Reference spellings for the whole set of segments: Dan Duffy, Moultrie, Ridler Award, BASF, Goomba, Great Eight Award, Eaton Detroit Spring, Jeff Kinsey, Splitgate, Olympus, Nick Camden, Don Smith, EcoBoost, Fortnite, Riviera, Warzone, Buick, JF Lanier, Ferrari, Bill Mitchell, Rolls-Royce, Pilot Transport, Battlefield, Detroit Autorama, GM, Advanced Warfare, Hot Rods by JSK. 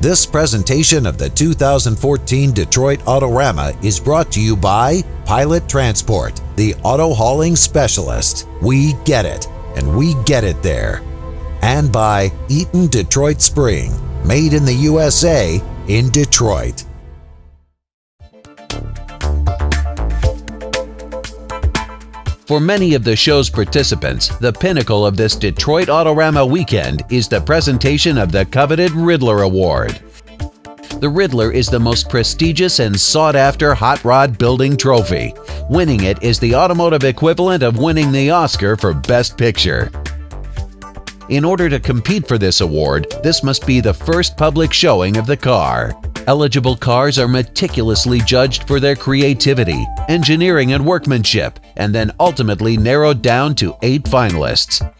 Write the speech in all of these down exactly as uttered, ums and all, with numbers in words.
This presentation of the two thousand fourteen Detroit Autorama is brought to you by Pilot Transport, the auto hauling specialist. We get it, and we get it there. And by Eaton Detroit Spring, made in the U S A in Detroit. For many of the show's participants, the pinnacle of this Detroit Autorama weekend is the presentation of the coveted Ridler Award. The Ridler is the most prestigious and sought-after hot rod building trophy. Winning it is the automotive equivalent of winning the Oscar for Best Picture. In order to compete for this award, this must be the first public showing of the car. Eligible cars are meticulously judged for their creativity, engineering and workmanship, and then ultimately narrowed down to eight finalists.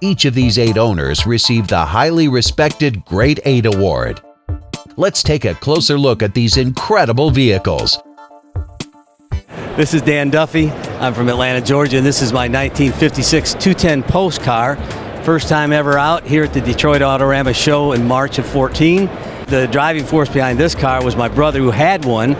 Each of these eight owners received the highly respected Great Eight Award. Let's take a closer look at these incredible vehicles. This is Dan Duffy. I'm from Atlanta, Georgia, and this is my nineteen fifty-six two ten Post car. First time ever out here at the Detroit Autorama show in March of fourteen. The driving force behind this car was my brother, who had one,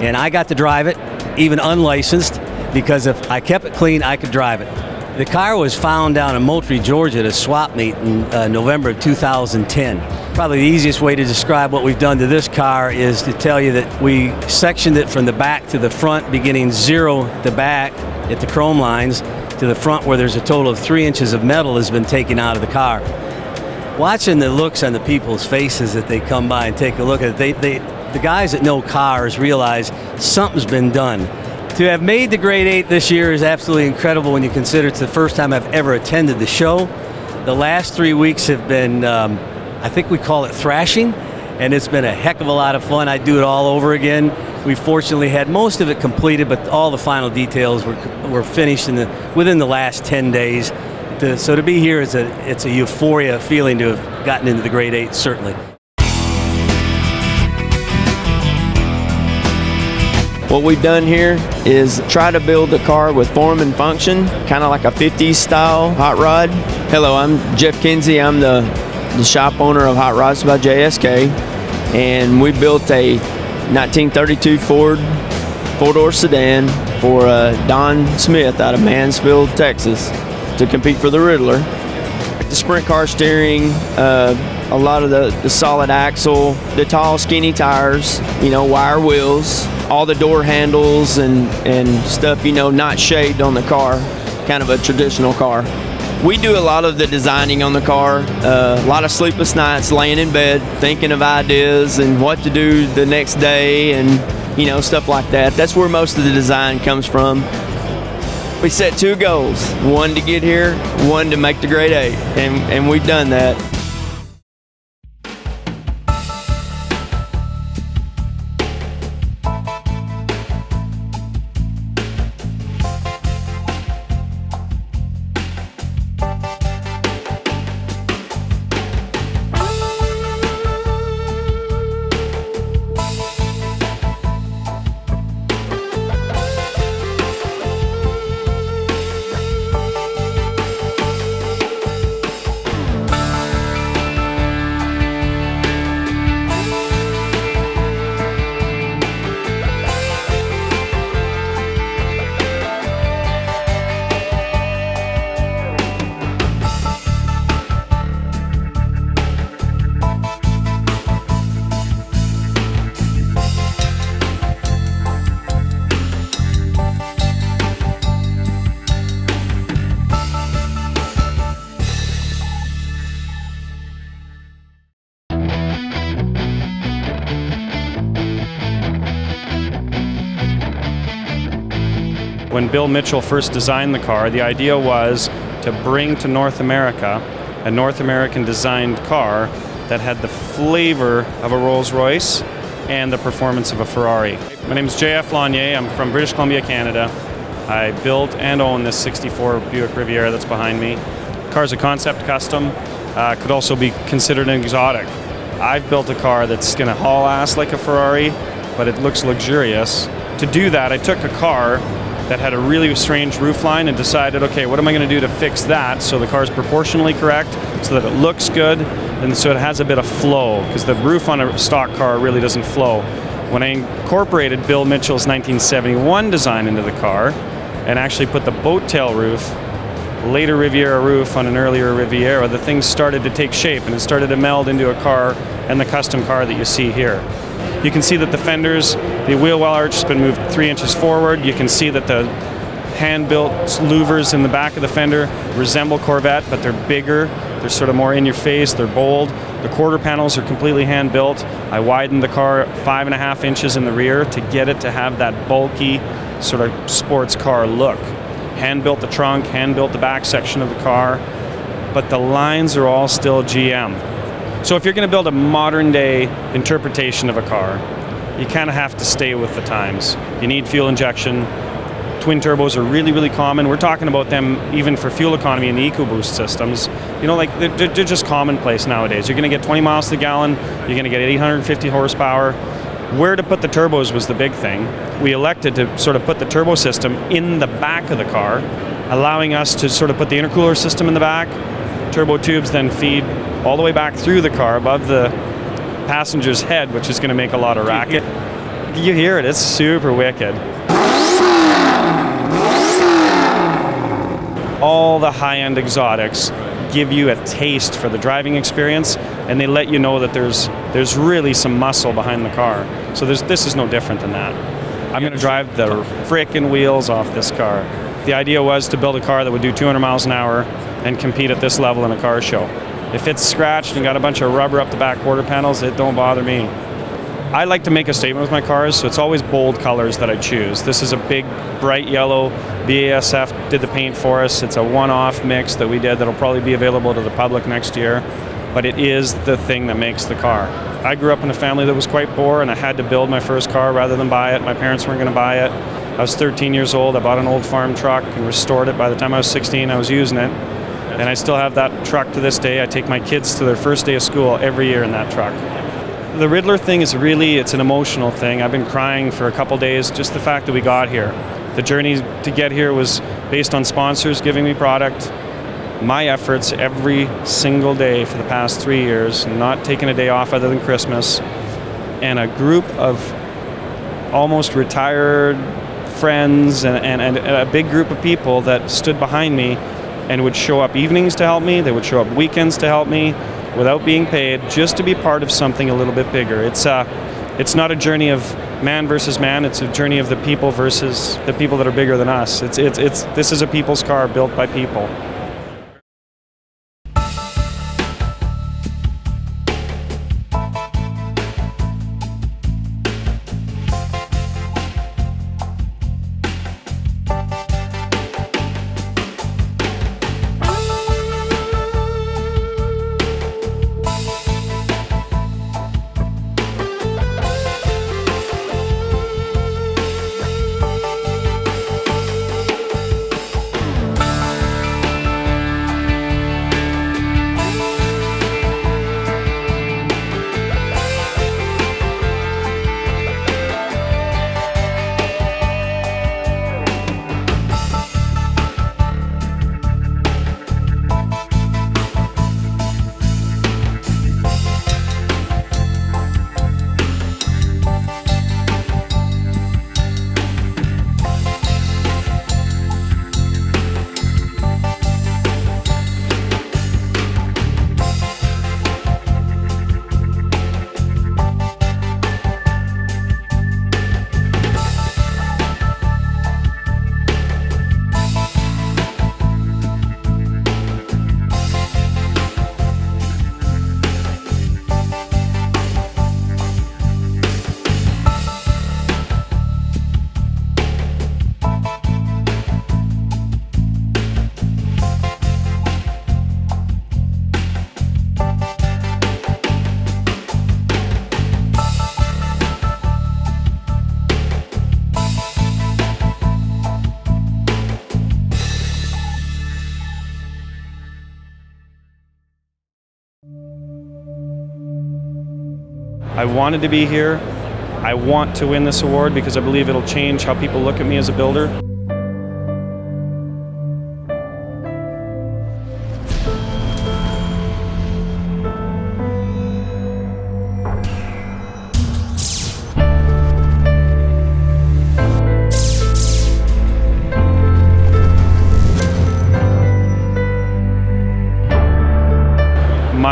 and I got to drive it, even unlicensed, because if I kept it clean, I could drive it. The car was found down in Moultrie, Georgia at a swap meet in uh, November of two thousand ten. Probably the easiest way to describe what we've done to this car is to tell you that we sectioned it from the back to the front, beginning zero at the back at the chrome lines to the front, where there's a total of three inches of metal has been taken out of the car. Watching the looks on the people's faces that they come by and take a look at it, they, they, the guys that know cars realize something's been done. To have made the Great Eight this year is absolutely incredible when you consider it's the first time I've ever attended the show. The last three weeks have been, um, I think we call it thrashing, and it's been a heck of a lot of fun. I'd do it all over again. We fortunately had most of it completed, but all the final details were, were finished in the, within the last ten days. To, so to be here, is a, it's a euphoria feeling to have gotten into the Great Eight, certainly. What we've done here is try to build a car with form and function, kind of like a fifties style hot rod. Hello, I'm Jeff Kinsey. I'm the, the shop owner of Hot Rods by J S K, and we built a nineteen thirty-two Ford four-door sedan for uh, Don Smith out of Mansfield, Texas, to compete for the Ridler. The sprint car steering, uh, a lot of the, the solid axle, the tall skinny tires, you know, wire wheels, all the door handles and, and stuff, you know, not shaved on the car, kind of a traditional car. We do a lot of the designing on the car, uh, a lot of sleepless nights laying in bed, thinking of ideas and what to do the next day and, you know, stuff like that. That's where most of the design comes from. We set two goals, one to get here, one to make the Great Eight, and, and we've done that. When Bill Mitchell first designed the car, the idea was to bring to North America a North American designed car that had the flavor of a Rolls-Royce and the performance of a Ferrari. My name is J F Lanier. I'm from British Columbia, Canada. I built and own this sixty-four Buick Riviera that's behind me. The car's a concept custom, uh, could also be considered an exotic. I've built a car that's gonna haul ass like a Ferrari, but it looks luxurious. To do that, I took a car that had a really strange roof line and decided, okay, what am I going to do to fix that so the car's proportionally correct, so that it looks good, and so it has a bit of flow, because the roof on a stock car really doesn't flow. When I incorporated Bill Mitchell's nineteen seventy-one design into the car, and actually put the boat tail roof, later Riviera roof on an earlier Riviera, the thing started to take shape, and it started to meld into a car and the custom car that you see here. You can see that the fenders, the wheel well arch has been moved three inches forward. You can see that the hand-built louvers in the back of the fender resemble Corvette, but they're bigger. They're sort of more in your face, they're bold. The quarter panels are completely hand-built. I widened the car five and a half inches in the rear to get it to have that bulky sort of sports car look. Hand-built the trunk, hand-built the back section of the car, but the lines are all still G M. So if you're going to build a modern-day interpretation of a car, you kind of have to stay with the times. You need fuel injection. Twin turbos are really, really common. We're talking about them even for fuel economy in the EcoBoost systems. You know, like, they're, they're just commonplace nowadays. You're going to get twenty miles to the gallon, you're going to get eight hundred fifty horsepower. Where to put the turbos was the big thing. We elected to sort of put the turbo system in the back of the car, allowing us to sort of put the intercooler system in the back. Turbo tubes then feed all the way back through the car above the passenger's head, which is going to make a lot of racket. You hear it, it's super wicked. All the high-end exotics give you a taste for the driving experience, and they let you know that there's there's really some muscle behind the car. So there's, this is no different than that. I'm going to drive the frickin' wheels off this car. The idea was to build a car that would do two hundred miles an hour and compete at this level in a car show. If it's scratched and got a bunch of rubber up the back quarter panels, it don't bother me. I like to make a statement with my cars, so it's always bold colors that I choose. This is a big, bright yellow. B A S F did the paint for us. It's a one-off mix that we did that'll probably be available to the public next year, but it is the thing that makes the car. I grew up in a family that was quite poor, and I had to build my first car rather than buy it. My parents weren't going to buy it. I was thirteen years old. I bought an old farm truck and restored it. By the time I was sixteen, I was using it, and I still have that truck to this day. I take my kids to their first day of school every year in that truck. The Ridler thing is really, it's an emotional thing. I've been crying for a couple days, just the fact that we got here. The journey to get here was based on sponsors giving me product, my efforts every single day for the past three years, not taking a day off other than Christmas, and a group of almost retired friends and, and, and a big group of people that stood behind me and would show up evenings to help me, they would show up weekends to help me, without being paid, just to be part of something a little bit bigger. It's uh, it's not a journey of man versus man, it's a journey of the people versus the people that are bigger than us. It's, it's, it's, this is a people's car built by people. I wanted to be here. I want to win this award because I believe it'll change how people look at me as a builder.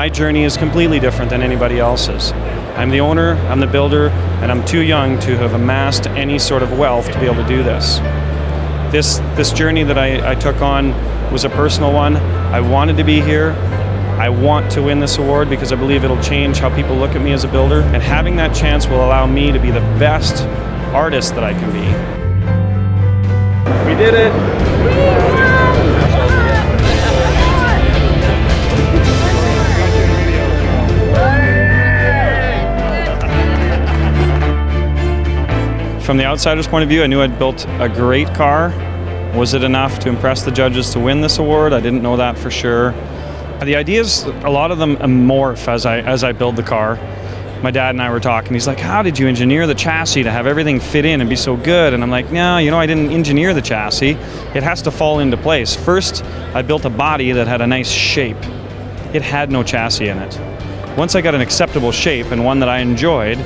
my journey is completely different than anybody else's. I'm the owner, I'm the builder, and I'm too young to have amassed any sort of wealth to be able to do this. This, this journey that I, I took on was a personal one. I wanted to be here. I want to win this award because I believe it'll change how people look at me as a builder, and having that chance will allow me to be the best artist that I can be. We did it! From the outsider's point of view, I knew I'd built a great car. Was it enough to impress the judges to win this award? I didn't know that for sure. The ideas, a lot of them morph as I, as I build the car. My dad and I were talking, he's like, how did you engineer the chassis to have everything fit in and be so good? And I'm like, no, you know, I didn't engineer the chassis. It has to fall into place. First, I built a body that had a nice shape. It had no chassis in it. Once I got an acceptable shape and one that I enjoyed,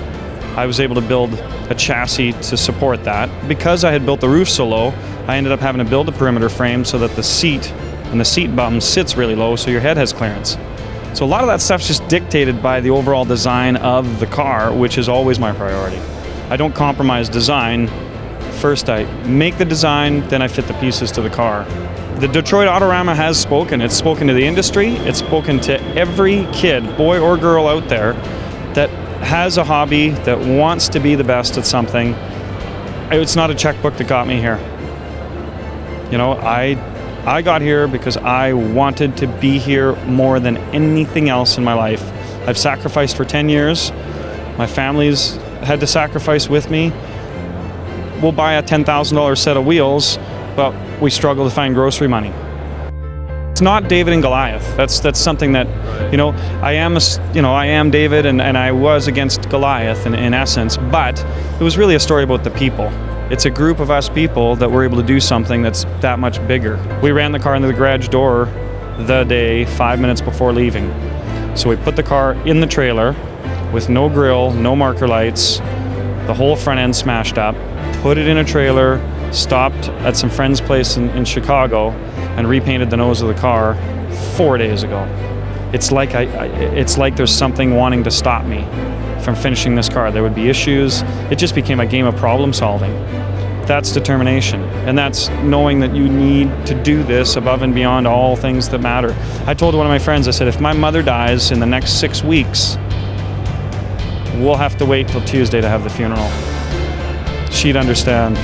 I was able to build a chassis to support that. Because I had built the roof so low, I ended up having to build a perimeter frame so that the seat and the seat bum sits really low so your head has clearance. So a lot of that stuff's just dictated by the overall design of the car, which is always my priority. I don't compromise design. First I make the design, then I fit the pieces to the car. The Detroit Autorama has spoken. It's spoken to the industry, it's spoken to every kid, boy or girl out there, that has a hobby, that wants to be the best at something. It's not a checkbook that got me here. You know, I I got here because I wanted to be here more than anything else in my life. I've sacrificed for ten years. My family's had to sacrifice with me. We'll buy a ten thousand dollar set of wheels, but we struggle to find grocery money. It's not David and Goliath. That's that's something that, you know, I am a, you know I am David and, and I was against Goliath in, in essence, but it was really a story about the people. It's a group of us people that were able to do something that's that much bigger. We ran the car into the garage door the day five minutes before leaving. So we put the car in the trailer with no grill, no marker lights, the whole front end smashed up, put it in a trailer, stopped at some friend's place in, in Chicago, and repainted the nose of the car four days ago. It's like, I, I, it's like there's something wanting to stop me from finishing this car. There would be issues. It just became a game of problem solving. That's determination, and that's knowing that you need to do this above and beyond all things that matter. I told one of my friends, I said, if my mother dies in the next six weeks, we'll have to wait till Tuesday to have the funeral. She'd understand.